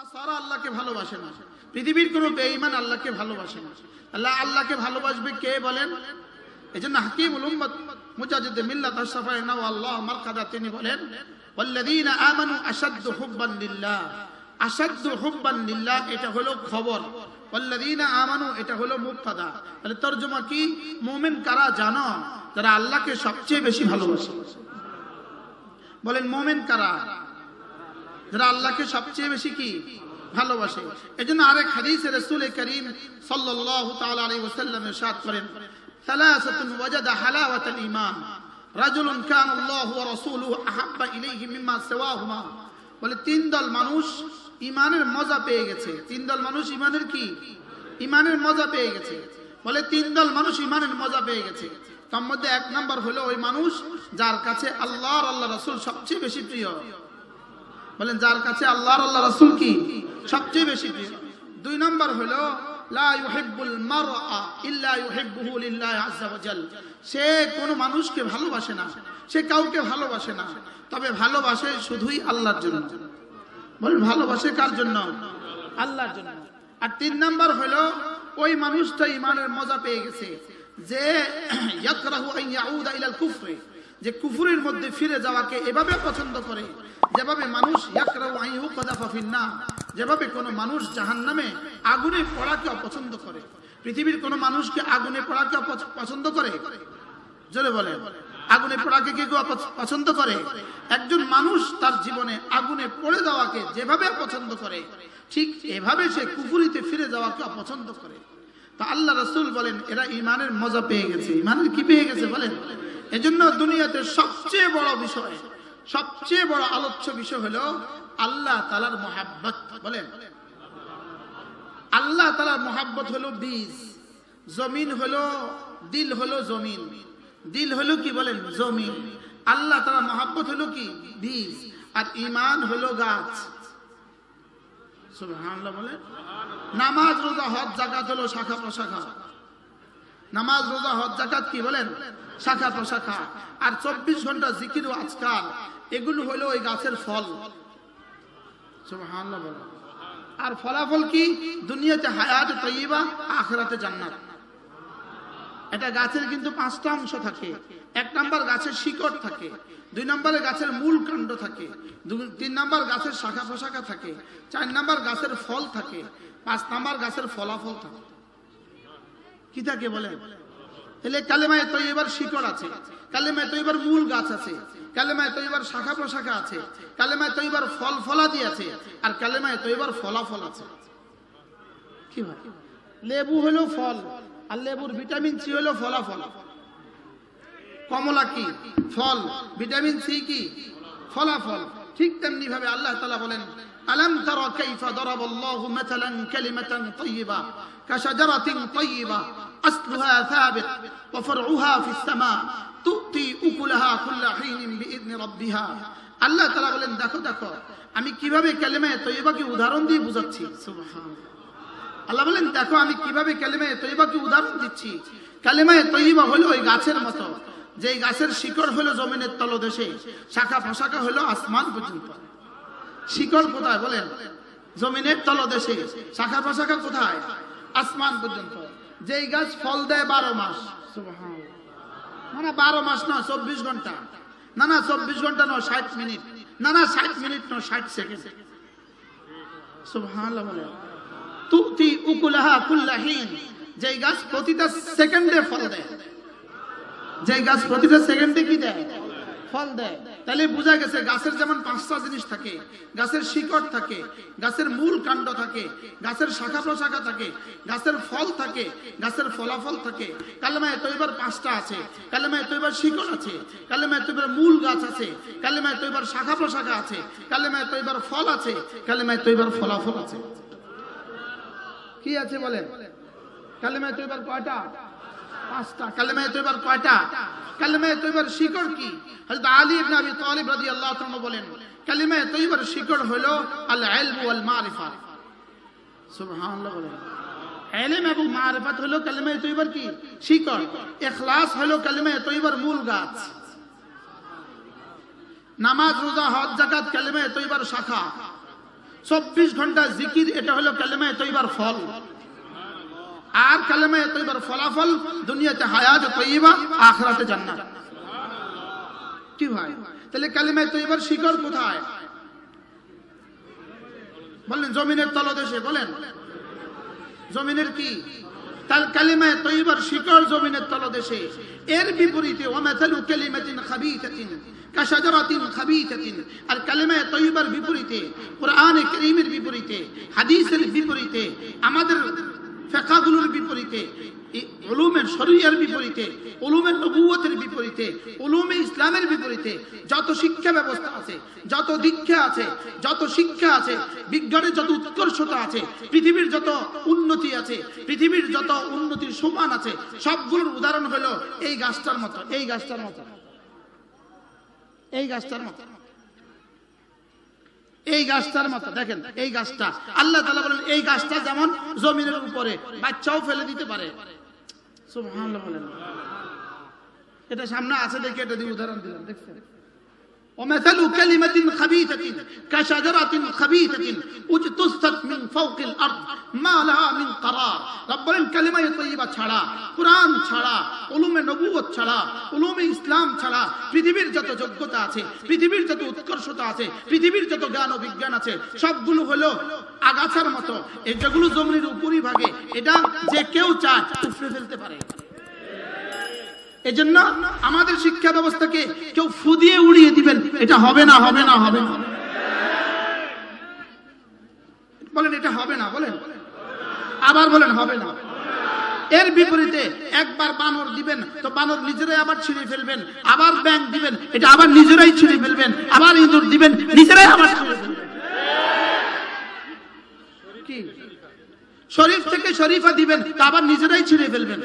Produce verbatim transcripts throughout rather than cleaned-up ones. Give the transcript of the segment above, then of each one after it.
নাসারা আল্লাহকে ভালোবাসে না, পৃথিবীর কোন বেঈমান আল্লাহকে ভালোবাসে না। আল্লাহ আল্লাহকে ভালোবাসবে কে বলেন? এজন্য হাকিমুল উম্মত মুজাদ্দিদ মিল্লাত আশফায়না ওয়াল্লাহ মারকাদা তিনি বলেন, ওয়াল্লাযীনা আমানু আশাদ্দু হুব্বান লিল্লাহ। আশাদ্দু হুব্বান লিল্লাহ এটা হলো খবর, ওয়াল্লাযীনা আমানু এটা হলো মুবতাদা। তাহলে তরজমা কি? মুমিন কারা জানো? যারা আল্লাহকে সবচেয়ে বেশি ভালোবাসে। বলেন মুমিন কারা? যারা আল্লাহকে সবচেয়ে বেশি কি ভালোবাসে। এজন্য আরেক হাদিসে রাসূল করিম সাল্লাল্লাহু তাআলা আলাইহি ওয়াসাল্লাম ইরশাদ করেন, সালাসাতুন ওয়াজাদা হালাওয়াতাল ঈমান রাজুলুন কানা আল্লাহু ওয়া রাসূলুহু আহাব্বা ইলাইহি মিম্মা সিওয়াহুমা। বলে তিন দল মানুষ ঈমানের মজা পেয়ে গেছে। তিন দল মানুষ ঈমানের কি? ঈমানের মজা পেয়ে গেছে। বলে তিন দল মানুষ ঈমানের মজা পেয়ে গেছে, তার মধ্যে এক নাম্বার হলো ওই মানুষ যার কাছে আল্লাহ আর আল্লাহর রাসূল সবচেয়ে বেশি প্রিয়। বলেন যার কাছে আল্লাহর আল্লাহ রাসূল কি সবচেয়ে বেশি প্রিয়। দুই নম্বর হলো লা ইউহিব্বুল মারআ ইল্লা ইউহিব্বুহু লিল্লাহি আযযা ওয়া জাল। সে কোন মানুষকে ভালোবাসে না, সে কাউকে ভালোবাসে না, তবে ভালোবাসে শুধুই আল্লাহর জন্য। বলেন ভালোবাসে কার জন্য? আল্লাহর জন্য। আর তিন নম্বর হলো ওই মানুষটা ঈমানের মজা পেয়ে গেছে যে ইয়াকরাহু আন ইয়াউদা ইলাল কুফরি, যে কুফরের মধ্যে ফিরে যাওয়াকে এভাবে পছন্দ করে যেভাবে মানুষ ইয়াকরাহু আন ইউকদাফা ফিন্নার, যেভাবে কোনো মানুষ জাহান্নামে আগুনে পড়াকে অপছন্দ করে। পৃথিবীর কোনো মানুষ কি আগুনে পড়াকে পছন্দ করে? জোরে বলেন, আগুনে পড়াকে কে কেউ পছন্দ করে? একজন মানুষ তার জীবনে আগুনে পড়ে যাওয়াকে যেভাবে পছন্দ করে ঠিক এভাবে সে কুফরিতে ফিরে যাওয়াকে অপছন্দ করে। তো আল্লাহ রাসূল বলেন এরা ঈমানের মজা পেয়ে গেছে। ঈমানের কি পেয়ে গেছে বলেন? এজন্য দুনিয়াতে সবচেয়ে বড় বিষয়, সবচেয়ে বড় আলোচ্য বিষয় হলো আল্লাহ তাআলার মুহাব্বত। বলেন আল্লাহ তাআলার মুহাব্বত হলো বীজ, জমিন হলো দিল, হলো জমিন দিল হলো কি বলেন? জমিন। আল্লাহ তাআলার মুহাব্বত হলো কি? বীজ। আর ঈমান হলো গাছ। সুবহানাল্লাহ বলেন। নামাজ রোজা হজ যাকাত হলো শাখা প্রশাখা। নামাজ রোজা হজ যাকাত কি বলেন? শাখা প্রশাখা। আর চব্বিশ ঘন্টা জিকির ও আজকার এগুলো হলো ওই গাছের ফল। সুবহানাল্লাহ বলেন। আর ফলাফল কি? দুনিয়াতে হায়াত তাইয়্যিবা, আখিরাতে জান্নাত। এটা গাছের কিন্তু পাঁচটা অংশ থাকে। এক নাম্বার গাছের শিকড় থাকে, দুই নম্বরে গাছের মূল কাণ্ড থাকে, তিন নাম্বার গাছের শাখা প্রশাখা থাকে, চার নাম্বার গাছের ফল থাকে, পাঁচ নাম্বার গাছের ফলাফল থাকে। কি থাকে বলেন? তাহলে কালেমায়ে তৈয়বার শিকড় আছে, কালেমায়ে তৈয়বার মূল গাছ আছে, কালেমায়ে তৈয়বার শাখা প্রশাখা আছে, কালেমায়ে তৈয়বার ফল ফলাদি আছে, আর কালেমায়ে তৈয়বার ফলাফল আছে। কি ভাই, লেবু হলো ফল আর লেবুর ভিটামিন সি হলো ফলাফল। কমলা কি? ফল, ভিটামিন সি কি? ফলাফল। ঠিক তেমনি ভাবে আল্লাহ তাআলা বলেন, আলাম তারা কাইফা দারাবাল্লাহু মাতালান কালিমাতান তাইয়্যিবা কাশাজারাতিন তাইয়্যিবা আসলুহা সাবিত ওয়া ফারউহা ফিস সামা তুতি উকুলাহা কুল্লা হিনিন বিইذن রাব্বিহা। আল্লাহ তাআলা বলেন দেখো দেখো আমি কিভাবে কালেমায়ে তাইয়্যিবাকে উদাহরণ দিয়ে বুঝাচ্ছি। সুবহানাল্লাহ। আল্লাহ বলেন দেখো আমি কিভাবে কালেমায়ে তাইয়্যিবাকে উদাহরণ দিচ্ছি। কালেমায়ে তাইয়্যিবা হলো ওই গাছের মতো, যে গাছের শিকড় হলো জমিনের তলদেশে, শাখা প্রশাখা হলো আসমান পর্যন্ত। শিকড় কোথায় বলেন? জমিনের তলদেশে, শাখা প্রশাখা কোথায়? আসমান পর্যন্ত। যেই গাছ ফল দেয় বারো মাস, সুবহানাল্লাহ, মানে বারো মাস না চব্বিশ ঘন্টা, না না চব্বিশ ঘন্টা নয় ষাট মিনিট, না না ষাট মিনিট নয় ষাট সেকেন্ড। সুবহানাল্লাহ বলেন। তুতি উকুলাহা কুল্লা হিন, যেই গাছ প্রতিটা সেকেন্ডে ফল দেয়, যে গাছ প্রতিটা সেকেন্ডে কি দেয়? ফল দেয়। তাহলে বোঝা গেছে গাছের যেমন পাঁচটা জিনিস থাকে, গাছের শিকড় থাকে, গাছের মূল কাণ্ড থাকে, গাছের শাখা প্রশাখা থাকে, গাছের ফল থাকে, গাছের ফলাফল থাকে। কালেমায়ে তাইয়্যিবার পাঁচটা আছে, কালেমায়ে তাইয়্যিবার শিকড় আছে, কালেমায়ে তাইয়্যিবার মূল গাছ আছে, কালেমায়ে তাইয়্যিবার শাখা প্রশাখা আছে, কালেমায়ে তাইয়্যিবার ফল আছে, কালেমায়ে তাইয়্যিবার ফলাফল আছে। কি আছে বলেন? কালেমায়ে তাইয়্যিবার কয়টা? পাঁচটা। কালেমায়ে তাইয়্যিবার কয়টা? কালেমায়ে তাইয়্যিবার শিকড় কি? হযরত আলী ইবনে আবি তালিব রাদিয়াল্লাহু তাআলা বলেন কালেমায়ে তাইয়্যিবার শিকড় হলো আল ইলম ওয়াল মারিফা। সুবহানাল্লাহ বলেন। ইলম এবং মারিফাত হলো কালেমায়ে তাইয়্যিবার কি? শিকড়। ইখলাস হলো কালেমায়ে তাইয়্যিবার মূল গাছ। নামাজ রোজা হজ যাকাত কালেমায়ে তাইয়্যিবার শাখা। চব্বিশ ঘন্টা জিকির এটা হলো কালেমায়ে তয়্যিবার ফল আর কালেমায়ে তয়্যিবার ফলাফল দুনিয়াতে হায়াত তয়্যিবা আখিরাতে জান্নাত সুবহানাল্লাহ কি ভাই তাহলে কালেমায়ে তয়্যিবার শিকড় কোথায় বলেন জমিনের তলদেশে বলেন জমিনের কি তাল কালেমায়ে তয়্যিবার শিকড় জমিনের তলদেশে এর বিপরীতে ওয়া মাসালু কালিমাতিন খাবিতাতিন কাশাজারাতিন খাবিতাতিন আর কালেমায়ে তয়্যিবার বিপরীতে কুরআন কারীমের বিপরীতে হাদিসের বিপরীতে আমাদের ফিকহগুলোর বিপরীতে علوم شرعیہ বিপরীতে علوم নবুয়তের বিপরীতে علوم ইসলামের বিপরীতে যত শিক্ষা ব্যবস্থা আছে যত দীক্ষা আছে যত শিক্ষা আছে বিজ্ঞানের যত উৎকর্ষতা আছে পৃথিবীর যত উন্নতি আছে পৃথিবীর যত উন্নতির সমান আছে সবগুলোর উদাহরণ হলো এই গাছটার মত এই গাছটার মত এই গাছটার মত এই গাছটার মত দেখেন এই গাছটা আল্লাহ তাআলা বলেন এই গাছটা যেমন জমিনের উপরে বাচ্চাও ফেলে দিতে পারে সুবহানাল্লাহ বলেন এটা সামনে আছে দেখি এটা দিয়ে উদাহরণ দিলাম দেখছেন ومثل كلمة خبيثة كشجرة خبيثة اجتثت من فوق الأرض ما لها من قرار ربنا كلمة طيبة ছাড়া কুরআন ছাড়া علوم নবুয়ত ছাড়া علوم ইসলাম ছাড়া পৃথিবীর যত যোগ্যতা আছে পৃথিবীর যত উৎকর্ষতা আছে পৃথিবীর যত জ্ঞান ও বিজ্ঞান আছে সবগুলো হলো আগাছার মতো এগুলো জমির উপরি ভাগে এটা যে কেউ চায় উপরে ফেলতে পারে এজন্য আমাদের শিক্ষা ব্যবস্থাকে কেউ ফুদিয়ে উড়িয়ে দিবেন এটা হবে না হবে না হবে না বলেন এটা হবে না বলেন আবার বলেন হবে না এর বিপরীতে একবার বানর দিবেন তো বানর নিজেরাই আবার ছিঁড়ে ফেলবেন আবার ব্যাঙ দিবেন এটা আবার নিজেরাই ছিঁড়ে ফেলবেন আবার ইঁদুর দিবেন নিজেরাই আবার ছিঁড়ে ফেলবেন কি শরীফ থেকে শরীফা দিবেন তো আবার নিজেরাই ছিঁড়ে ফেলবেন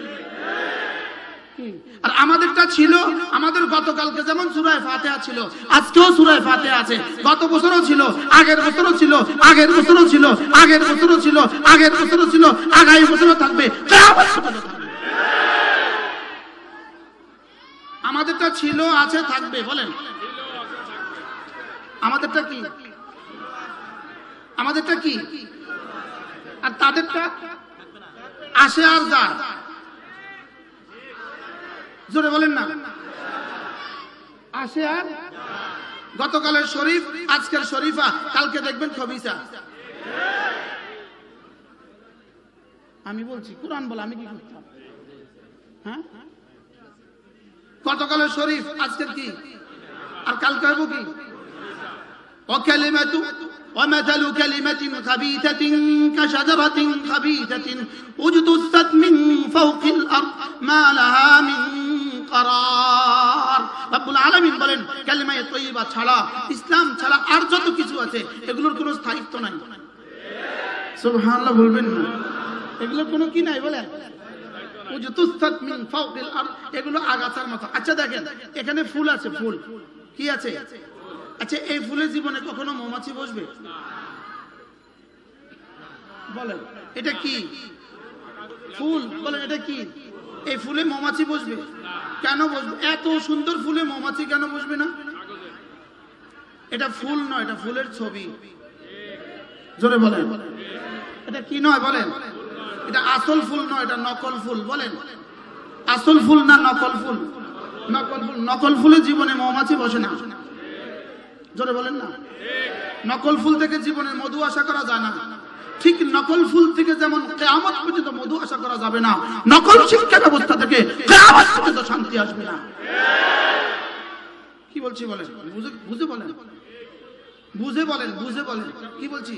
আর আমাদেরটা ছিল আমাদের গতকালকে যেমন সূরা ফাতিহা ছিল আজকেও সূরা ফাতিহা আছে গত বছরও ছিল আগের বছরও ছিল আগের বছরও ছিল আগের বছরও ছিল আগের বছরও ছিল আগামী বছরও থাকবে কিয়ামত পর্যন্ত আমাদেরটা ছিল আছে থাকবে বলেন আমাদেরটা কি আমাদেরটা কি আর তাদেরটা আসে আর যায় জোরে বলেন না আসে আর গতকালের শরীফ আজকের শরীফা কালকে দেখবেন খবিসা আমি বলছি কুরআন বল আমি কি করতাম হ্যাঁ গতকালের শরীফ আজকের কি আর কালকে হবে কি وكلمة ومثل كلمة خبيثة كشجرة خبيثة اجتثت من فوق الأرض ما لها من قرار رب العالمين بولن كلمة طيبة ছাড়া ইসলাম ছাড়া আর যত কিছু আছে এগুলোর কোনো স্থায়িত্ব নাই সুবহানাল্লাহ বলবেন না এগুলোর কোনো কি নাই বলেন اجتثت من فوق الأرض এগুলো আগাছার মতো আচ্ছা দেখেন এখানে ফুল আছে ফুল কি আছে আচ্ছা এই ফুলে জীবনে কখনো মৌমাছি বসবে না বলেন এটা কি ফুল বলেন এটা কি এই ফুলে মৌমাছি বসবে কেন বসবে এত সুন্দর ফুলে মৌমাছি কেন বসবে না এটা ফুল নয় এটা ফুলের ছবি জোরে বলেন এটা কি নয় বলেন এটা আসল ফুল নয় এটা নকল ফুল বলেন আসল ফুল না নকল ফুল নকল ফুল নকল ফুলে জীবনে মৌমাছি বসে না জোরে বলেন না ঠিক নকল ফুল থেকে জীবনের মধু আশা করা যায় না ঠিক নকল ফুল থেকে যেমন কিয়ামত পর্যন্ত মধু আশা করা যাবে না নকল শিক্ষা ব্যবস্থা থেকে কিয়ামত পর্যন্ত শান্তি আসবে না ঠিক কি বলছি বলেন বুঝে বুঝে বলেন বুঝে বলেন বুঝে বলেন কি বলছি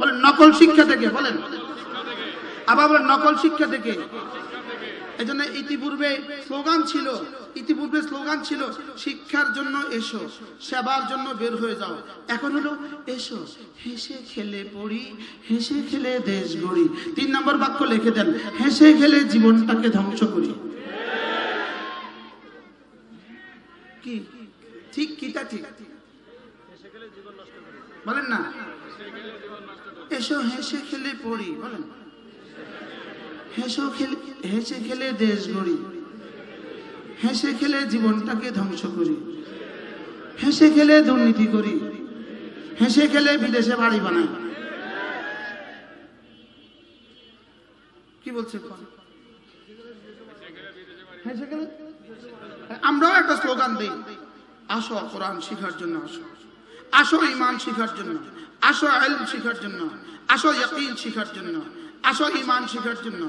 বলেন নকল শিক্ষা থেকে বলেন আবার বলেন নকল শিক্ষা থেকে এজন্য ইতিপূর্বে স্লোগান ছিল ইতিপূর্বে স্লোগান ছিল শিক্ষার জন্য এসো সেবার জন্য বের হয়ে যাও এখন হলো এসো হেসে খেলে পড়ি হেসে খেলে দেশ গড়ি তিন নম্বর বাক্য লিখে দেন হেসে খেলে জীবনটাকে ধ্বংস করি কি ঠিক কিটা ঠিক হেসে খেলে জীবন নষ্ট করি বলেন না এসো হেসে খেলে পড়ি বলেন হেসে খেলে হেসে খেলে দেশ গড়ি হেসে খেলে জীবনটাকে ধ্বংস করি হেসে খেলে দুর্নীতি করি হেসে খেলে বিদেশে বাড়ি বানায়। কি বলছে? আমরাও একটা স্লোগান দিই, আসো কোরআন শিখার জন্য, আসো আসো ইমান শিখার জন্য, আসো ইলম শিখার জন্য, আসো ইয়াকিন শিখার জন্য, আসো ইমান শিখার জন্য,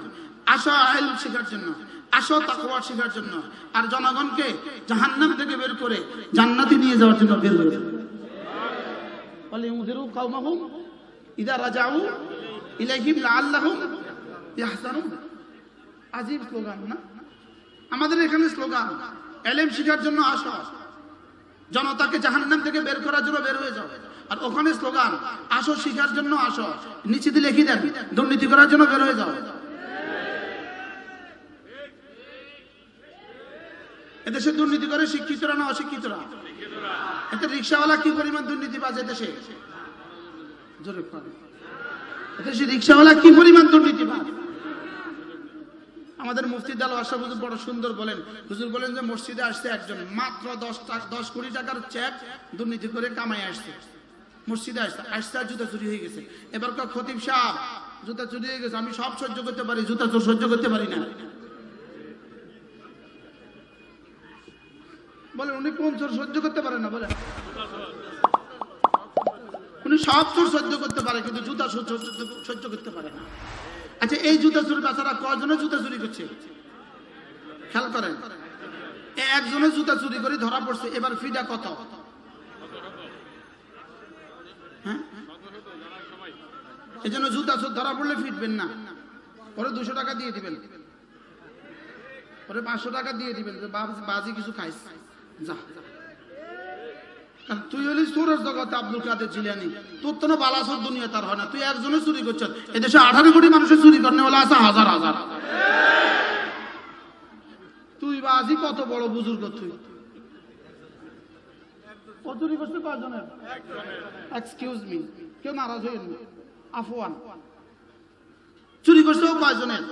আসো ইলম শিখার জন্য, আসো তাকওয়া শিখার জন্য, আর জনগণকে জাহান্নাম থেকে বের করে জান্নাতে নিয়ে যাওয়ার জন্য বের করে দেন। বলে উযিরু কওমাহুম ইযা রাজাউ ইলাইহিম লাআল্লাহুম ইয়াহসানুন। আজীব স্লোগান না? আমাদের এখানে স্লোগান ইলম শিখার জন্য আসো, জনতাকে জাহান্নাম থেকে বের করার জন্য বের হয়ে যাও। আর ওখানে স্লোগান আসো শিখার জন্য আসো, নিচে দিয়ে লিখে দেন দুর্নীতি করার জন্য বের হয়ে যাও। এদেশে দুর্নীতি করে শিক্ষিতরা না অশিক্ষিতরা? এতে রিক্সাওয়ালা কি পরিমাণ দুর্নীতি বাজে দেশে, জোরে পড়ে। এদেশে রিক্সাওয়ালা কি পরিমাণ দুর্নীতি বাজে। আমাদের মুফতি দাল আশরাফ হুজুর বড় সুন্দর বলেন, হুজুর বলেন যে মসজিদে আসছে একজন মাত্র দশ টাকা দশ কোটি টাকার চেক দুর্নীতি করে কামাই আসছে, মসজিদে আসছে আসছে জুতা চুরি হয়ে গেছে। এবার কা খতিব সাহেব জুতা চুরি হয়ে গেছে, আমি সব সহ্য করতে পারি, জুতা চোর সহ্য করতে পারি না। বলেন উনি কোন চোর সহ্য করতে পারে না? বলেন উনি সব চোর সহ্য করতে পারে, কিন্তু জুতা সহ্য করতে পারে না। আচ্ছা, এই জুতা চুরি বাচ্চারা কজনে জুতা চুরি করছে খেয়াল করেন, একজনে জুতা চুরি করে ধরা পড়ছে, এবার ফিডা কত? হ্যাঁ, এই জন্য জুতা চোর ধরা পড়লে ফিটবেন না, পরে দুশো টাকা দিয়ে দিবেন, পরে পাঁচশো টাকা দিয়ে দিবেন, বাজি কিছু খাইস যা। তুই হলি চোরের জগতে আব্দুল কাদের জিলানী, তোর তো বালা চোর দুনিয়া তার হয় না, তুই একজনে চুরি করছ। এদেশে আঠারো কোটি মানুষের চুরি করনে বলা আছে হাজার হাজার, তুই বাজি কত বড় বুজুর্গ, তুই ও চুরি করছিস কয়জনের? এক্সকিউজ মি, কেউ নারাজ হইল না, আফওয়ান, চুরি করছে ও কয়জনের?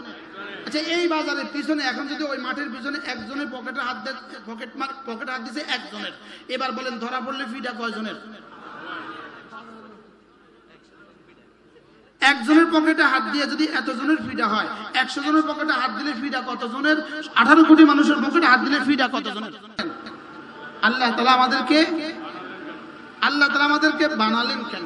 আচ্ছা, এই বাজারের পিছনে এখন যদি ওই মাঠের পিছনে একজনের পকেটে হাত দেয়, পকেট পকেটে হাত দিয়েছে একজনের, এবার বলেন ধরা পড়লে ফিটা কয়জনের? একজনের পকেটে হাত দিয়ে যদি এতজনের ফিটা হয়, একশো জনের পকেটে হাত দিলে ফিটা কতজনের? আঠারো কোটি মানুষের পকেটে হাত দিলে ফিটা কতজনের? আল্লাহ তাআলা আমাদেরকে আল্লাহ তাআলা আমাদেরকে বানালেন কেন?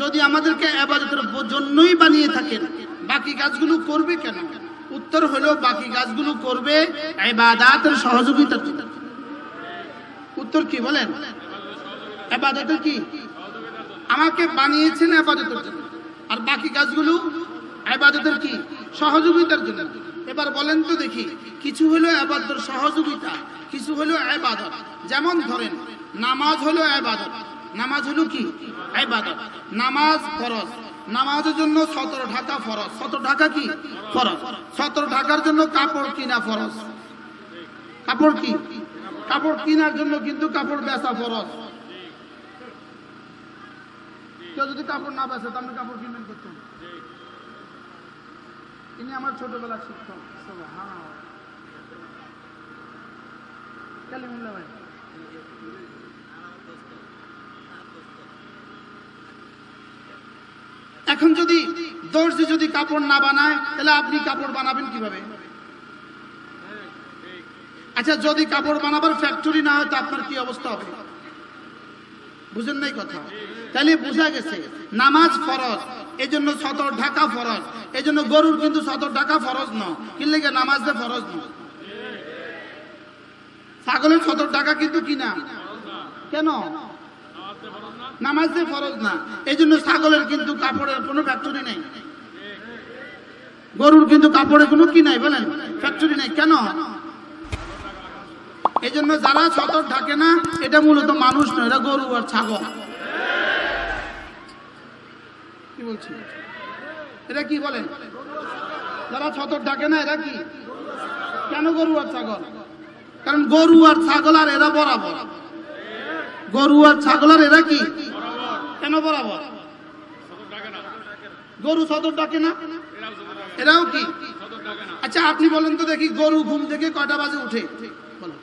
যদি আমাদেরকে ইবাদতের জন্যই বানিয়ে থাকেন, বাকি কাজগুলো করবে কেন? উত্তর হলো বাকি কাজগুলো করবে ইবাদতের সহযোগিতা। উত্তর কি বলেন? ইবাদত কি? আমাকে বানিয়েছেন ইবাদতের জন্য, আর বাকি কাজগুলো ইবাদতের কি? সহযোগিতার জন্য। এবার বলেন তো দেখি, কিছু হলো ইবাদতের সহযোগিতা, কিছু হলো ইবাদত। যেমন ধরেন নামাজ হলো ইবাদত। নামাজ হলো কি? ইবাদত। নামাজ ফরজ, নামাজের জন্য সতেরো টাকা ফরজ। সতেরো টাকা কি ফরজ? সতেরো টাকার জন্য কাপড় কিনা ফরজ। কাপড় কি? কাপড় কেনার জন্য কিন্তু কাপড় বেচা ফরজ। কেউ যদি কাপড় না বেচে তাহলে কাপড় কিনবেন করতে। ইনি আমার ছোটবেলার শিক্ষক, কালিমুল্লাহ ভাই। এখন যদি দর্জি যদি কাপড় না বানায় তাহলে আপনি কাপড় বানাবেন কিভাবে? আচ্ছা, যদি কাপড় বানাবার ফ্যাক্টরি না হয় তো আপনার কি অবস্থা হবে? বুঝেন নাই কথা? তাহলে বোঝা গেছে নামাজ ফরজ, এই জন্য সতর ঢাকা ফরজ। এই জন্য গরুর কিন্তু সতর ঢাকা ফরজ নয়, কিনলে নামাজে ফরজ নয়। ছাগলের সতর ঢাকা কিন্তু কিনা, কেন? নামাজে ফরজ না। এই জন্য ছাগলের কিন্তু কাপড়ের কোনো ফ্যাক্টরি নেই, গরুর কিন্তু কাপড়ের কোনো কি নাই বলেন ফ্যাক্টরি নেই, কেন? এই জন্য যারা সতর থাকে না, এটা মূলত মানুষ নয়, এটা গরু আর ছাগল। কি বলছি? এরা কি বলেন? যারা ছতর ডাকে না এরা কি? কেন গরু আর ছাগল? কারণ গরু আর ছাগল আর এরা বরাবর। গরু আর ছাগল আর এরা কি কেন বরাবর? গরু ছতর ডাকে না এরাও কি? আচ্ছা আপনি বলেন তো দেখি, গরু ঘুম থেকে কয়টা বাজে উঠে? বলেন।